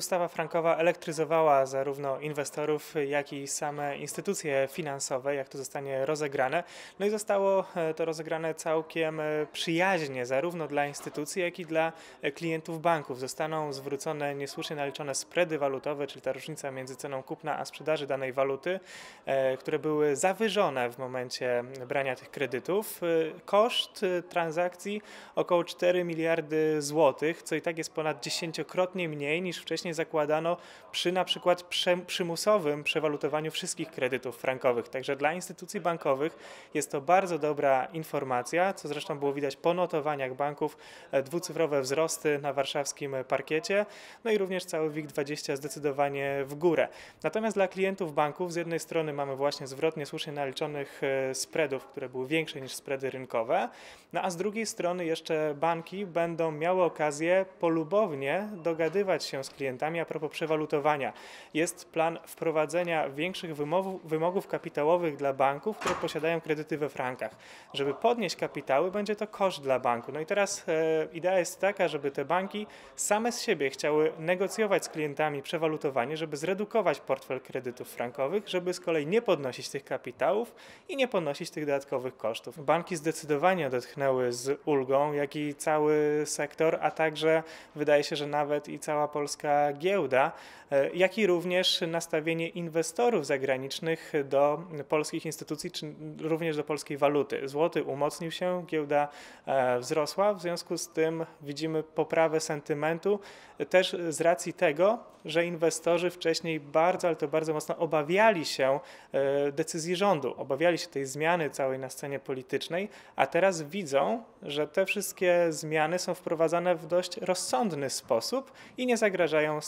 Ustawa frankowa elektryzowała zarówno inwestorów, jak i same instytucje finansowe, jak to zostanie rozegrane. No i zostało to rozegrane całkiem przyjaźnie, zarówno dla instytucji, jak i dla klientów banków. Zostaną zwrócone niesłusznie naliczone spready walutowe, czyli ta różnica między ceną kupna a sprzedaży danej waluty, które były zawyżone w momencie brania tych kredytów. Koszt transakcji około 4 miliardy złotych, co i tak jest ponad 10-krotnie mniej niż wcześniej zakładano przy na przykład przymusowym przewalutowaniu wszystkich kredytów frankowych. Także dla instytucji bankowych jest to bardzo dobra informacja, co zresztą było widać po notowaniach banków, dwucyfrowe wzrosty na warszawskim parkiecie, no i również cały WIG20 zdecydowanie w górę. Natomiast dla klientów banków z jednej strony mamy właśnie zwrot niesłusznie naliczonych spreadów, które były większe niż spready rynkowe, no a z drugiej strony jeszcze banki będą miały okazję polubownie dogadywać się z klientami a propos przewalutowania. Jest plan wprowadzenia większych wymogów kapitałowych dla banków, które posiadają kredyty we frankach. Żeby podnieść kapitały, będzie to koszt dla banku. No i teraz idea jest taka, żeby te banki same z siebie chciały negocjować z klientami przewalutowanie, żeby zredukować portfel kredytów frankowych, żeby z kolei nie podnosić tych kapitałów i nie ponosić tych dodatkowych kosztów. Banki zdecydowanie odetchnęły z ulgą, jak i cały sektor, a także wydaje się, że nawet i cała Polska giełda, jak i również nastawienie inwestorów zagranicznych do polskich instytucji, czy również do polskiej waluty. Złoty umocnił się, giełda wzrosła, w związku z tym widzimy poprawę sentymentu, też z racji tego, że inwestorzy wcześniej bardzo, ale to bardzo mocno obawiali się decyzji rządu, obawiali się tej zmiany całej na scenie politycznej, a teraz widzą, że te wszystkie zmiany są wprowadzane w dość rozsądny sposób i nie zagrażają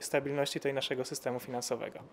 stabilności tej naszego systemu finansowego.